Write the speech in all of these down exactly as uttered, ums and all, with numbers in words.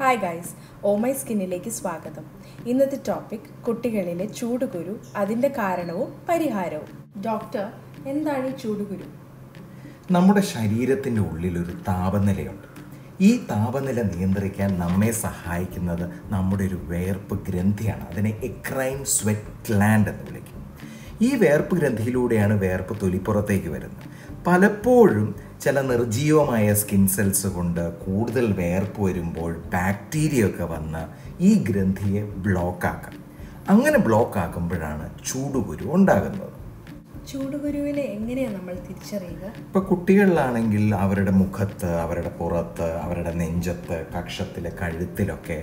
Hi guys, Oh My Skin ilekku swagatham. Innathe topic kuttikalile chooduguru, adinte kaaranavum pariharavum. Doctor, endani chooduguru? നമ്മുടെ ശരീരത്തിന്റെ ഉള്ളിൽ ഒരു താപനിലയുണ്ട്. ഈ താപനില നിയന്ത്രിക്കാൻ നമ്മെ സഹായിക്കുന്നത് നമ്മുടെ ഒരു വേർപ്പ് ഗ്രന്ഥിയാണ്. അതിനെ eccrine sweat gland എന്ന് വിളിക്കും. ഈ വേർപ്പ് ഗ്രന്ഥിയിലൂടെയാണ് വേർപ്പ് തൊലിപ്പുറത്തേക്ക് വരുന്നത്. പലപ്പോഴും ചില നിർജീവമായ സ്കിൻ സെൽസ് കൊണ്ട് കൂടുതൽ വേർപ്പ് വരുമ്പോൾ ബാക്ടീരിയ ഒക്കെ വന്ന് ഈ ഗ്രന്ഥിയെ ബ്ലോക്ക് ആക്കും. അങ്ങനെ ബ്ലോക്ക് ആക്കുമ്പോഴാണ് ചൂടുകുരു ഉണ്ടാകുന്നത്. ചൂടുകുരുവിനെ എങ്ങനെയാണ് നമ്മൾ തിരിച്ചറിയുക? ഇപ്പോൾ കുട്ടികളിലാണെങ്കിൽ അവരുടെ മുഖത്ത്, അവരുടെ പുറത്ത്, അവരുടെ നെഞ്ചത്ത്, കക്ഷത്തിൽ, കഴുത്തിലൊക്കെ,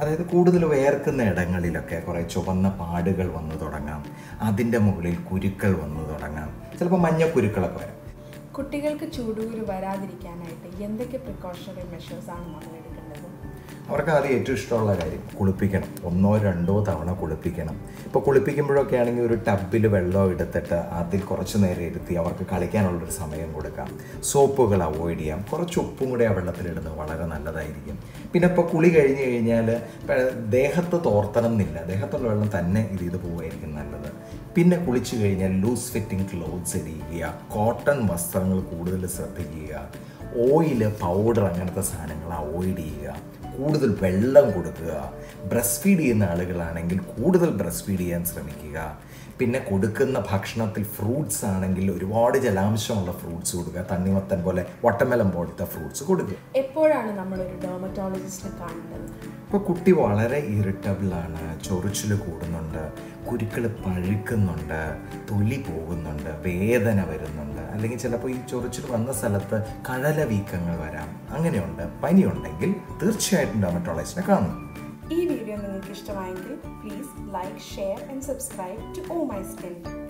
അതായത് കൂടുതൽ വേർക്കുന്ന ഇടങ്ങളിലൊക്കെ കുറേ ചുവന്ന പാടുകൾ വന്നു തുടങ്ങാം. അതിൻ്റെ മുകളിൽ കുരുക്കൾ വന്നു തുടങ്ങാം. ചിലപ്പോൾ മഞ്ഞക്കുരുക്കളൊക്കെ വരാം. കുട്ടികൾക്ക് ചൂടുകുരു വരാതിരിക്കാനായിട്ട് എന്തൊക്കെ പ്രിക്കോഷണറി മെഷേഴ്സാണ് നമ്മൾ എടുക്കേണ്ടത്? അവർക്ക് അത് ഏറ്റവും ഇഷ്ടമുള്ള കാര്യം കുളിപ്പിക്കണം. ഒന്നോ രണ്ടോ തവണ കുളിപ്പിക്കണം. ഇപ്പോൾ കുളിപ്പിക്കുമ്പോഴൊക്കെ ആണെങ്കിൽ ഒരു ടബിൽ വെള്ളം എടുത്തിട്ട് അതിൽ കുറച്ച് നേരം ഇരുത്തി അവർക്ക് കളിക്കാനുള്ളൊരു സമയം കൊടുക്കാം. സോപ്പുകൾ അവോയ്ഡ് ചെയ്യാം. കുറച്ച് ഉപ്പും കൂടെ ആ വെള്ളത്തിലിടുന്നത് വളരെ നല്ലതായിരിക്കും. പിന്നെ ഇപ്പോൾ കുളി കഴിഞ്ഞ് കഴിഞ്ഞാൽ ദേഹത്ത് തോർത്തണം എന്നില്ല, ദേഹത്തുള്ള വെള്ളം തന്നെ ഇത് ഇത് പോവുമായിരിക്കും നല്ലത്. പിന്നെ കുളിച്ചു കഴിഞ്ഞാൽ ലൂസ് ഫിറ്റിംഗ് ക്ലോത്ത്സ് ഇടുക, കോട്ടൺ വസ്ത്രങ്ങൾ കൂടുതൽ ശ്രദ്ധിക്കുക, ഓയില്, പൗഡർ അങ്ങനത്തെ സാധനങ്ങൾ അവോയ്ഡ് ചെയ്യുക, കൂടുതൽ വെള്ളം കൊടുക്കുക. ബ്രസ്റ്റ് ഫീഡ് ചെയ്യുന്ന ആളുകളാണെങ്കിൽ കൂടുതൽ ബ്രസ്റ്റ് ഫീഡ് ചെയ്യാൻ ശ്രമിക്കുക. പിന്നെ കൊടുക്കുന്ന ഭക്ഷണത്തിൽ ഫ്രൂട്ട്സ് ആണെങ്കിൽ ഒരുപാട് ജലാംശമുള്ള ഫ്രൂട്ട്സ് കൊടുക്കുക. തണ്ണിമത്തൻ പോലെ, വട്ടമലം പോലത്തെ ഫ്രൂട്ട്സ് കൊടുക്കുക. എപ്പോഴാണ് നമ്മളൊരു ഡെർമറ്റോളജിസ്റ്റിനെ കാണേണ്ടത്? ഇപ്പോൾ കുട്ടി വളരെ ഇറിറ്റബിളാണ്, ചൊറിച്ചിൽ കൂടുന്നുണ്ട്, കുരുക്കൾ പഴുക്കുന്നുണ്ട്, തൊലി പോകുന്നുണ്ട്, വേദന വരുന്നുണ്ട്, അല്ലെങ്കിൽ ചിലപ്പോൾ ഈ ചൊറിച്ചിൽ വന്ന സ്ഥലത്ത് കഴല വീക്കങ്ങൾ വരാം, അങ്ങനെയുണ്ട്, പനിയുണ്ടെങ്കിൽ തീർച്ചയായിട്ടും ഡെർമറ്റോളജിസ്റ്റിനെ കാണണം. ഈ വീഡിയോ നിങ്ങൾക്ക് ഇഷ്ടമായെങ്കിൽ please like, share and subscribe to oh my skin.